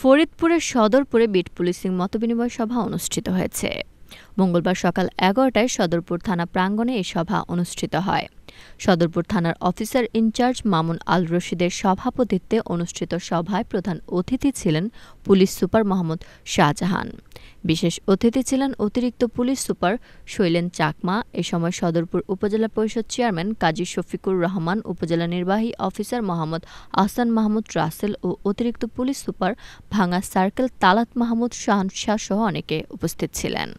फरिदपुरेर सदरपुरे beat policing मतबिनिमय सभा अनुष्ठित हयेछे। मंगलवार सकाल 11टाय सदरपुर थाना प्रांगणे ए सभा अनुष्ठित हय। सदरपुर थानार अफिसार इनचार्ज मामुन आल रशीदेर सभापतित्वे अनुष्ठित सभाय प्रधान अतिथि छिलेन पुलिस सुपार मोहम्मद शाहजाहान। विशेष अतिथि छिलेन अतिरिक्त पुलिस सुपार शैलेन चाकमा। ए समय सदरपुर उपजेला परिषद चेयरमैन काजी शफिकुर रहमान, उपजेला निर्वाही अफिसार मोहम्मद आहसान महमूद रासेल और अतिरिक्त पुलिस सुपार भांगा सार्केल तालात महमूद शाहान सह अनेके उपस्थित छिलेन।